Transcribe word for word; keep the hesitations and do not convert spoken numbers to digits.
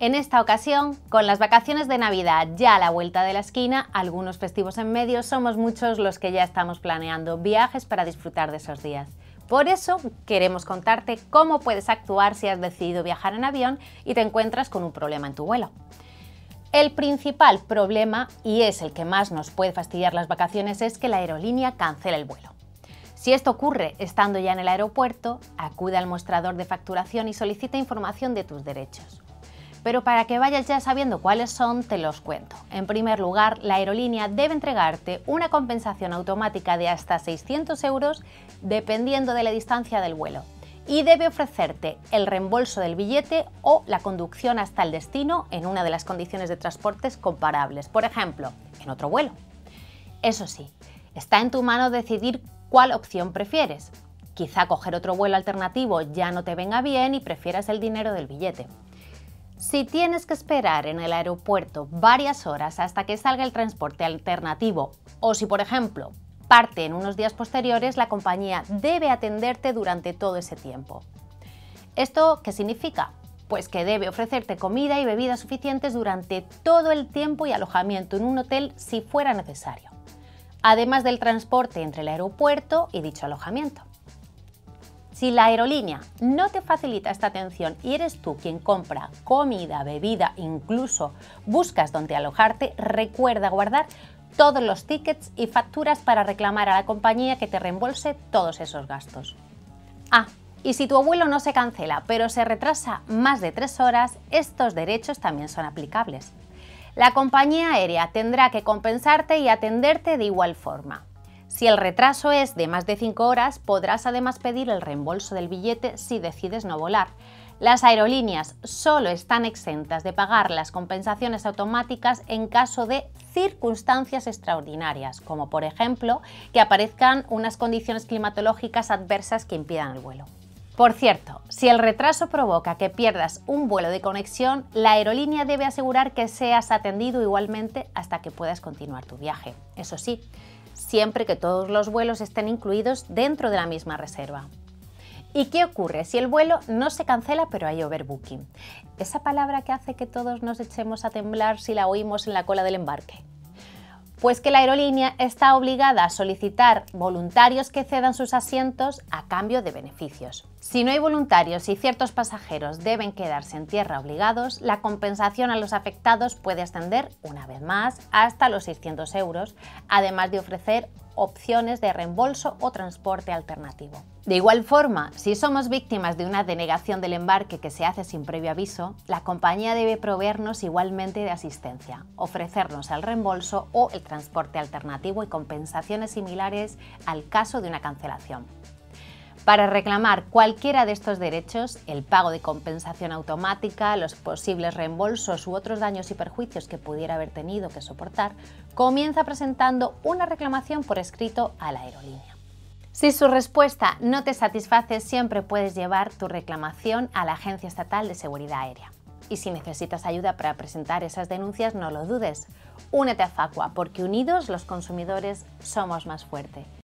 En esta ocasión, con las vacaciones de Navidad ya a la vuelta de la esquina, algunos festivos en medio, somos muchos los que ya estamos planeando viajes para disfrutar de esos días. Por eso queremos contarte cómo puedes actuar si has decidido viajar en avión y te encuentras con un problema en tu vuelo. El principal problema, y es el que más nos puede fastidiar las vacaciones, es que la aerolínea cancela el vuelo. Si esto ocurre estando ya en el aeropuerto, acude al mostrador de facturación y solicita información de tus derechos. Pero para que vayas ya sabiendo cuáles son, te los cuento. En primer lugar, la aerolínea debe entregarte una compensación automática de hasta seiscientos euros dependiendo de la distancia del vuelo y debe ofrecerte el reembolso del billete o la conducción hasta el destino en una de las condiciones de transportes comparables, por ejemplo, en otro vuelo. Eso sí, está en tu mano decidir cuál opción prefieres. Quizá coger otro vuelo alternativo ya no te venga bien y prefieras el dinero del billete. Si tienes que esperar en el aeropuerto varias horas hasta que salga el transporte alternativo, o si por ejemplo parte en unos días posteriores, la compañía debe atenderte durante todo ese tiempo. ¿Esto qué significa? Pues que debe ofrecerte comida y bebidas suficientes durante todo el tiempo y alojamiento en un hotel si fuera necesario, además del transporte entre el aeropuerto y dicho alojamiento. Si la aerolínea no te facilita esta atención y eres tú quien compra comida, bebida, incluso buscas dónde alojarte, recuerda guardar todos los tickets y facturas para reclamar a la compañía que te reembolse todos esos gastos. Ah, y si tu vuelo no se cancela, pero se retrasa más de tres horas, estos derechos también son aplicables. La compañía aérea tendrá que compensarte y atenderte de igual forma. Si el retraso es de más de cinco horas, podrás además pedir el reembolso del billete si decides no volar. Las aerolíneas solo están exentas de pagar las compensaciones automáticas en caso de circunstancias extraordinarias, como por ejemplo que aparezcan unas condiciones climatológicas adversas que impidan el vuelo. Por cierto, si el retraso provoca que pierdas un vuelo de conexión, la aerolínea debe asegurar que seas atendido igualmente hasta que puedas continuar tu viaje. Eso sí, siempre que todos los vuelos estén incluidos dentro de la misma reserva. ¿Y qué ocurre si el vuelo no se cancela pero hay overbooking? Esa palabra que hace que todos nos echemos a temblar si la oímos en la cola del embarque. Pues que la aerolínea está obligada a solicitar voluntarios que cedan sus asientos a cambio de beneficios. Si no hay voluntarios y ciertos pasajeros deben quedarse en tierra obligados, la compensación a los afectados puede ascender, una vez más, hasta los seiscientos euros, además de ofrecer opciones de reembolso o transporte alternativo. De igual forma, si somos víctimas de una denegación del embarque que se hace sin previo aviso, la compañía debe proveernos igualmente de asistencia, ofrecernos el reembolso o el transporte alternativo y compensaciones similares al caso de una cancelación. Para reclamar cualquiera de estos derechos, el pago de compensación automática, los posibles reembolsos u otros daños y perjuicios que pudiera haber tenido que soportar, comienza presentando una reclamación por escrito a la aerolínea. Si su respuesta no te satisface, siempre puedes llevar tu reclamación a la Agencia Estatal de Seguridad Aérea. Y si necesitas ayuda para presentar esas denuncias, no lo dudes. Únete a FACUA, porque unidos los consumidores somos más fuertes.